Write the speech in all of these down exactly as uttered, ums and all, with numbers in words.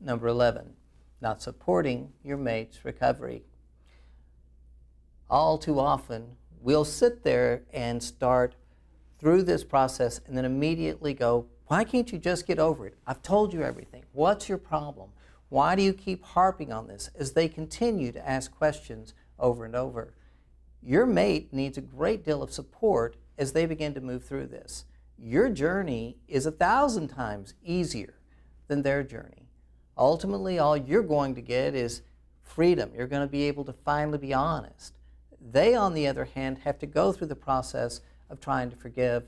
Number eleven, not supporting your mate's recovery. All too often, we'll sit there and start through this process and then immediately go, why can't you just get over it? I've told you everything. What's your problem? Why do you keep harping on this? As they continue to ask questions over and over. Your mate needs a great deal of support as they begin to move through this. Your journey is a thousand times easier than their journey. Ultimately, all you're going to get is freedom. You're going to be able to finally be honest. They, on the other hand, have to go through the process of trying to forgive.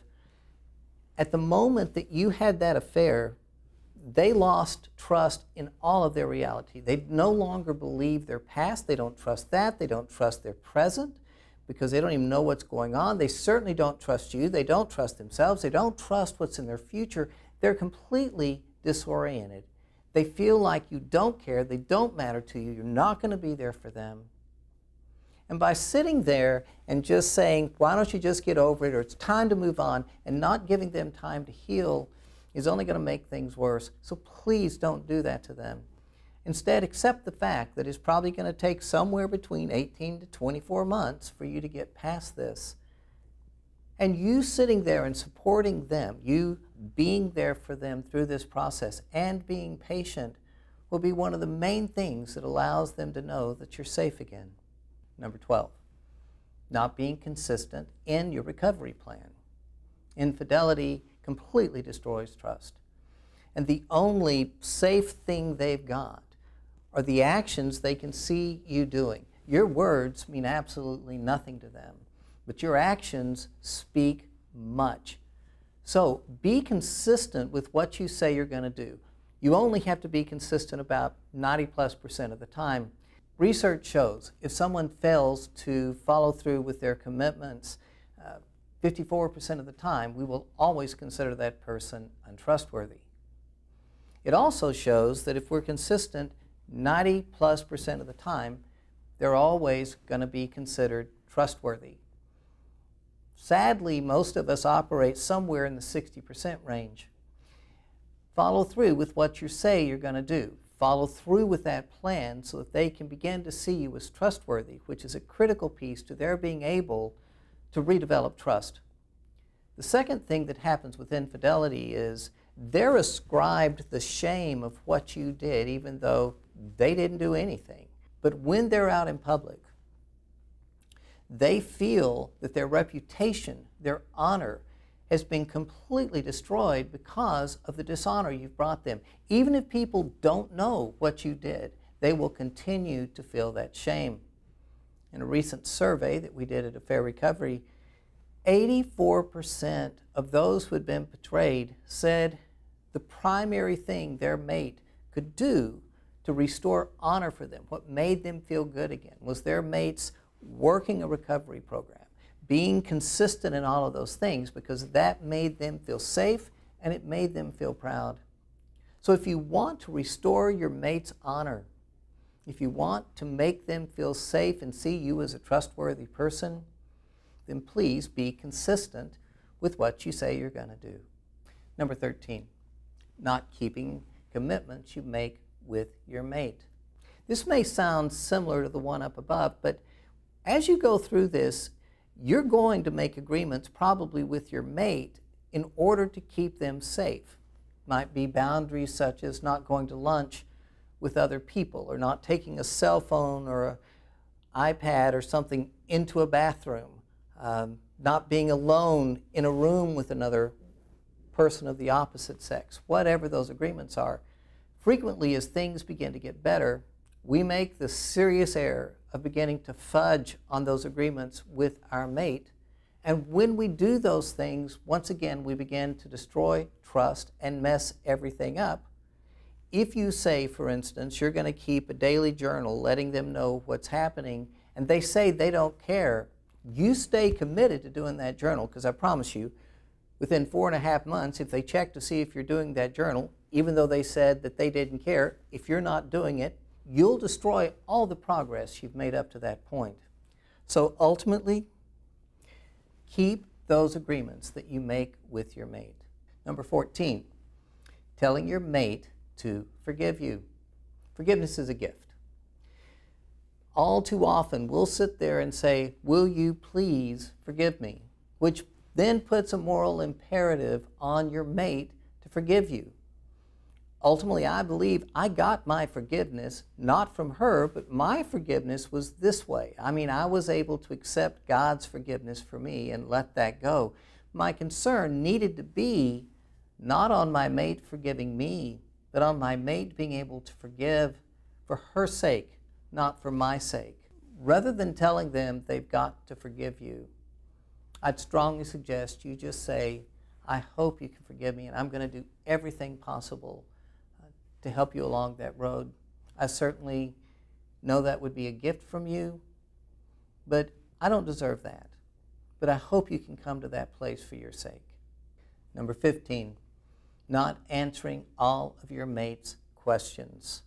At the moment that you had that affair, they lost trust in all of their reality. They no longer believe their past. They don't trust that. They don't trust their present because they don't even know what's going on. They certainly don't trust you. They don't trust themselves. They don't trust what's in their future. They're completely disoriented. They feel like you don't care. They don't matter to you. You're not going to be there for them. And by sitting there and just saying, why don't you just get over it, or it's time to move on, and not giving them time to heal is only going to make things worse. So please don't do that to them. Instead, accept the fact that it's probably going to take somewhere between eighteen to twenty-four months for you to get past this. And you sitting there and supporting them, you being there for them through this process and being patient will be one of the main things that allows them to know that you're safe again. Number twelve, not being consistent in your recovery plan. Infidelity completely destroys trust. And the only safe thing they've got are the actions they can see you doing. Your words mean absolutely nothing to them, but your actions speak much. So be consistent with what you say you're going to do. You only have to be consistent about ninety plus percent of the time. Research shows if someone fails to follow through with their commitments uh, fifty-four percent of the time, we will always consider that person untrustworthy. It also shows that if we're consistent ninety plus percent of the time, they're always going to be considered trustworthy. Sadly, most of us operate somewhere in the sixty percent range. Follow through with what you say you're going to do. Follow through with that plan so that they can begin to see you as trustworthy, which is a critical piece to their being able to redevelop trust. The second thing that happens with infidelity is they're ascribed the shame of what you did, even though they didn't do anything. But when they're out in public, they feel that their reputation, their honor, has been completely destroyed because of the dishonor you've brought them. Even if people don't know what you did, they will continue to feel that shame. In a recent survey that we did at Affair Recovery, eighty-four percent of those who had been betrayed said the primary thing their mate could do to restore honor for them, what made them feel good again, was their mate's working a recovery program, being consistent in all of those things, because that made them feel safe and it made them feel proud. So if you want to restore your mate's honor, if you want to make them feel safe and see you as a trustworthy person, then please be consistent with what you say you're going to do. Number thirteen, not keeping commitments you make with your mate. This may sound similar to the one up above, but as you go through this, you're going to make agreements probably with your mate in order to keep them safe. Might be boundaries such as not going to lunch with other people, or not taking a cell phone or an iPad or something into a bathroom, um, not being alone in a room with another person of the opposite sex, whatever those agreements are. Frequently, as things begin to get better, we make the serious error of beginning to fudge on those agreements with our mate. And when we do those things, once again, we begin to destroy trust and mess everything up. If you say, for instance, you're going to keep a daily journal letting them know what's happening, and they say they don't care, you stay committed to doing that journal, because I promise you, within four and a half months, if they check to see if you're doing that journal, even though they said that they didn't care, if you're not doing it, you'll destroy all the progress you've made up to that point. So ultimately, keep those agreements that you make with your mate. Number fourteen, telling your mate to forgive you. Forgiveness is a gift. All too often, we'll sit there and say, will you please forgive me? Which then puts a moral imperative on your mate to forgive you. Ultimately, I believe I got my forgiveness, not from her, but my forgiveness was this way. I mean, I was able to accept God's forgiveness for me and let that go. My concern needed to be not on my mate forgiving me, but on my mate being able to forgive for her sake, not for my sake. Rather than telling them they've got to forgive you, I'd strongly suggest you just say, I hope you can forgive me, and I'm going to do everything possible to help you along that road. I certainly know that would be a gift from you, but I don't deserve that. But I hope you can come to that place for your sake. Number fifteen, not answering all of your mate's questions.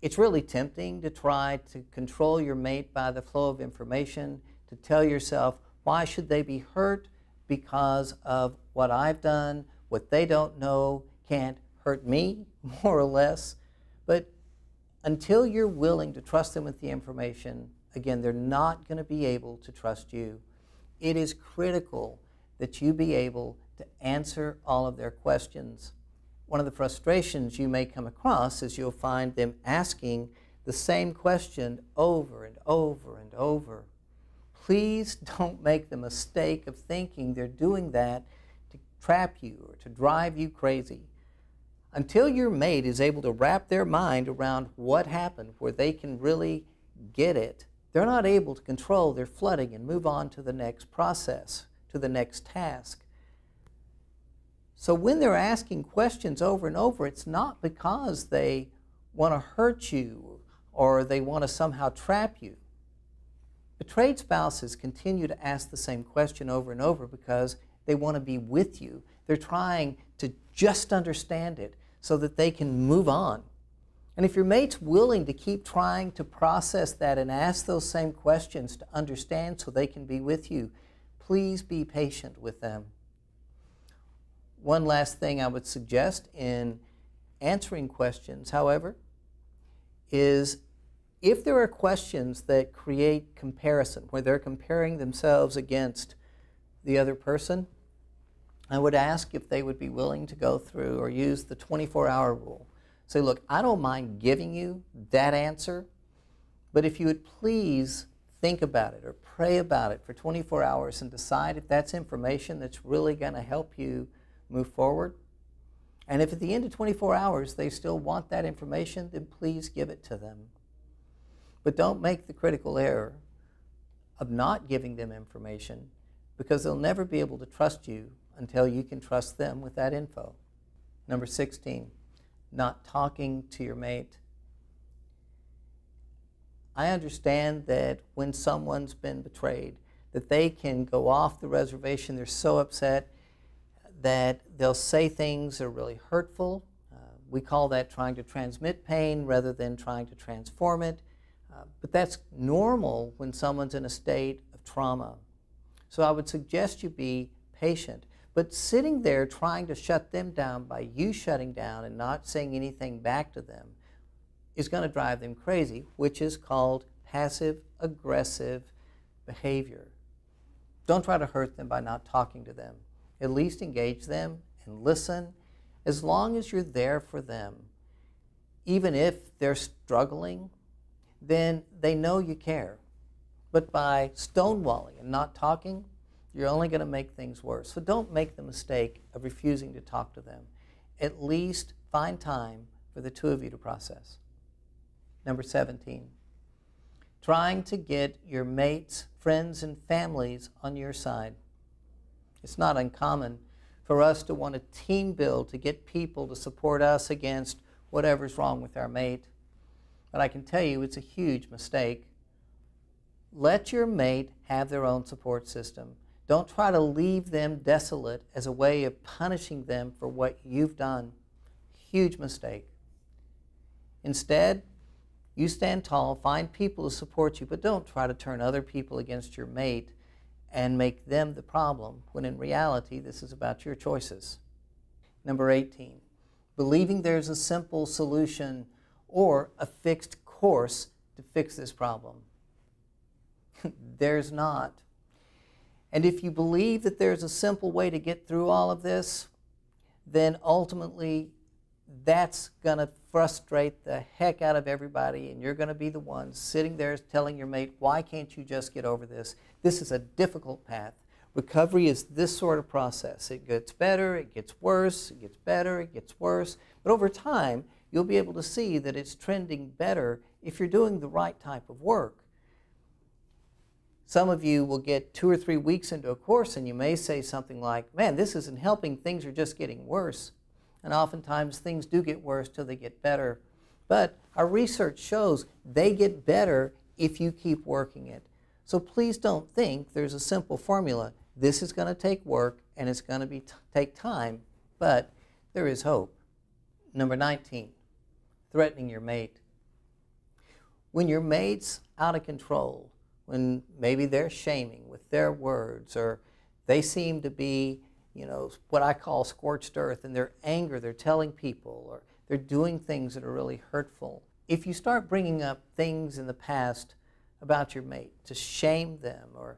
It's really tempting to try to control your mate by the flow of information, to tell yourself, why should they be hurt because of what I've done? What they don't know can't hurt me, more or less. But until you're willing to trust them with the information, again, they're not going to be able to trust you. It is critical that you be able to answer all of their questions. One of the frustrations you may come across is you'll find them asking the same question over and over and over. Please don't make the mistake of thinking they're doing that to trap you or to drive you crazy. Until your mate is able to wrap their mind around what happened, where they can really get it, they're not able to control their flooding and move on to the next process, to the next task. So when they're asking questions over and over, it's not because they want to hurt you or they want to somehow trap you. Betrayed spouses continue to ask the same question over and over because they want to be with you. They're trying to just understand it so that they can move on. And if your mate's willing to keep trying to process that and ask those same questions to understand so they can be with you, please be patient with them. One last thing I would suggest in answering questions, however, is if there are questions that create comparison, where they're comparing themselves against the other person, I would ask if they would be willing to go through or use the twenty-four hour rule. Say, look, I don't mind giving you that answer, but if you would please think about it or pray about it for twenty-four hours and decide if that's information that's really going to help you move forward. And if at the end of twenty-four hours they still want that information, then please give it to them. But don't make the critical error of not giving them information, because they'll never be able to trust you until you can trust them with that info. Number sixteen. Not talking to your mate. I understand that when someone's been betrayed, that they can go off the reservation. They're so upset that they'll say things that are really hurtful. Uh, we call that trying to transmit pain rather than trying to transform it. Uh, but that's normal when someone's in a state of trauma. So I would suggest you be patient. But sitting there trying to shut them down by you shutting down and not saying anything back to them is going to drive them crazy, which is called passive-aggressive behavior. Don't try to hurt them by not talking to them. At least engage them and listen, as long as you're there for them. Even if they're struggling, then they know you care. But by stonewalling and not talking, you're only going to make things worse. So don't make the mistake of refusing to talk to them. At least find time for the two of you to process. Number seventeen, trying to get your mates, friends, and families on your side. It's not uncommon for us to want to team build to get people to support us against whatever's wrong with our mate. But I can tell you it's a huge mistake. Let your mate have their own support system. Don't try to leave them desolate as a way of punishing them for what you've done. Huge mistake. Instead, you stand tall, find people to support you, but don't try to turn other people against your mate and make them the problem, when in reality, this is about your choices. Number eighteen, believing there's a simple solution or a fixed course to fix this problem. There's not. And if you believe that there's a simple way to get through all of this, then ultimately that's going to frustrate the heck out of everybody, and you're going to be the one sitting there telling your mate, why can't you just get over this? This is a difficult path. Recovery is this sort of process. It gets better, it gets worse, it gets better, it gets worse. But over time, you'll be able to see that it's trending better if you're doing the right type of work. Some of you will get two or three weeks into a course and you may say something like, man, this isn't helping, things are just getting worse. And oftentimes things do get worse till they get better. But our research shows they get better if you keep working it. So please don't think there's a simple formula. This is going to take work and it's going to be t- take time, but there is hope. Number nineteen, threatening your mate. When your mate's out of control, when maybe they're shaming with their words, or they seem to be, you know, what I call scorched earth, and their anger, they're telling people, or they're doing things that are really hurtful. If you start bringing up things in the past about your mate to shame them, or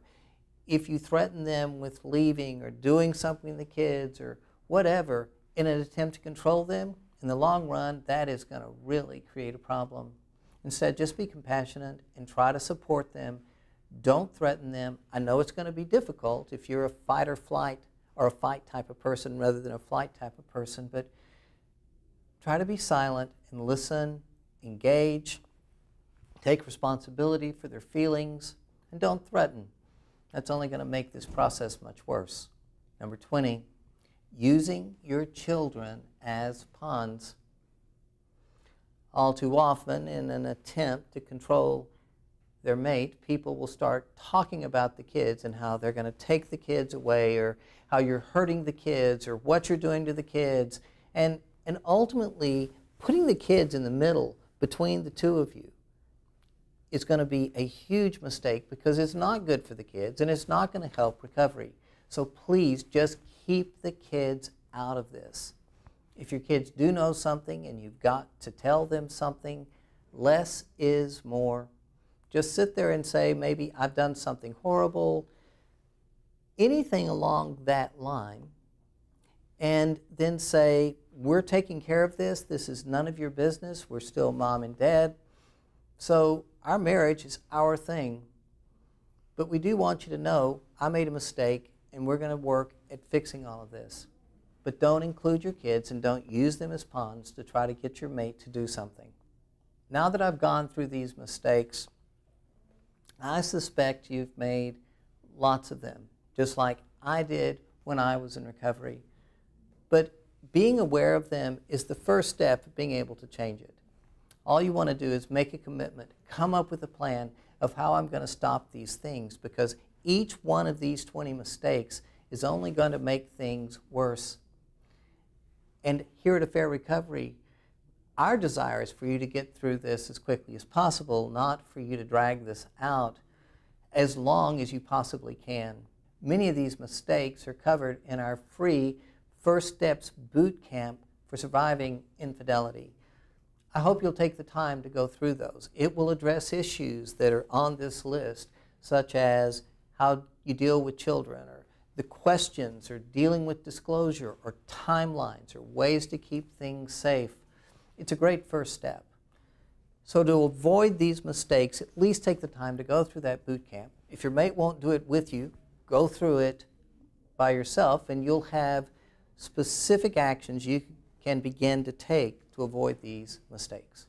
if you threaten them with leaving or doing something to the kids or whatever in an attempt to control them, in the long run, that is going to really create a problem. Instead, just be compassionate and try to support them. Don't threaten them. I know it's going to be difficult if you're a fight or flight or a fight type of person rather than a flight type of person, but try to be silent and listen, engage, take responsibility for their feelings, and don't threaten. That's only going to make this process much worse. Number twenty, using your children as pawns. All too often, in an attempt to control their mate, people will start talking about the kids and how they're going to take the kids away, or how you're hurting the kids, or what you're doing to the kids, and, and ultimately putting the kids in the middle between the two of you is going to be a huge mistake, because it's not good for the kids and it's not going to help recovery. So please just keep the kids out of this. If your kids do know something and you've got to tell them something, less is more. Just sit there and say, maybe I've done something horrible, anything along that line, and then say, we're taking care of this, this is none of your business, we're still mom and dad, so our marriage is our thing, but we do want you to know I made a mistake and we're going to work at fixing all of this. But don't include your kids and don't use them as pawns to try to get your mate to do something. Now that I've gone through these mistakes, I suspect you've made lots of them, just like I did when I was in recovery. But being aware of them is the first step of being able to change it. All you want to do is make a commitment, come up with a plan of how I'm going to stop these things, because each one of these twenty mistakes is only going to make things worse. And here at Affair Recovery, our desire is for you to get through this as quickly as possible, not for you to drag this out as long as you possibly can. Many of these mistakes are covered in our free First Steps Boot Camp for Surviving Infidelity. I hope you'll take the time to go through those. It will address issues that are on this list, such as how you deal with children, or the questions, or dealing with disclosure, or timelines, or ways to keep things safe. It's a great first step. So to avoid these mistakes, at least take the time to go through that boot camp. If your mate won't do it with you, go through it by yourself, and you'll have specific actions you can begin to take to avoid these mistakes.